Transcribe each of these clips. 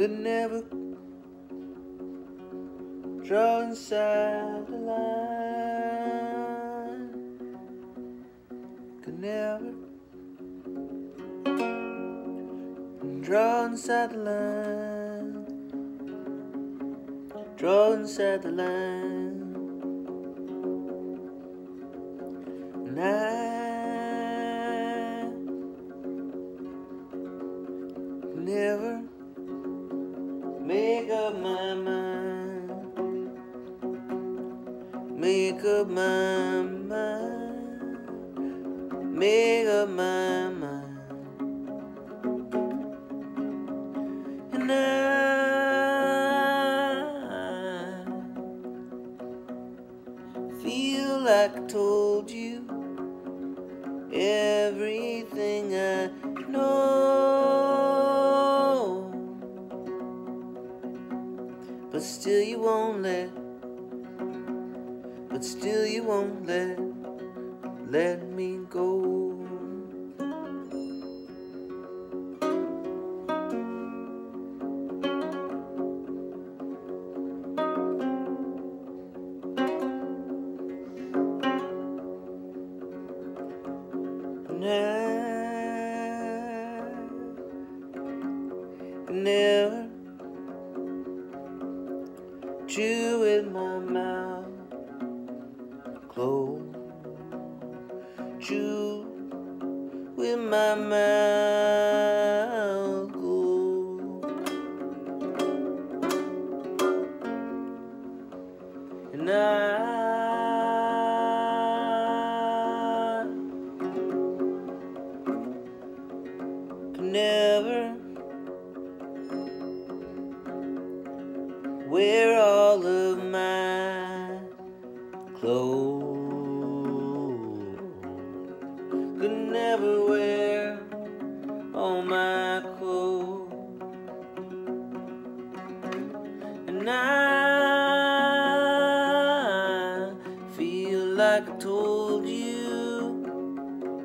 They never draw inside the line. Could never draw inside the line. Draw inside the line. And I never make up my mind. Make up my mind. Make up my mind. And I feel like I told you everything I know, but still you won't let, but still you won't let me go. Never chew with my mouth closed. Chew with my mouth closed. And I can never wear all of my clothes. Could never wear all my clothes. And I feel like I told you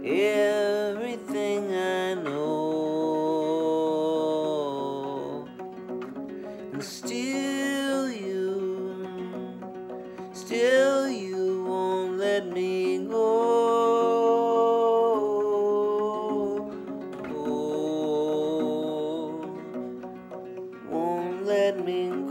everything I know, and still you won't let me go. Won't let me go.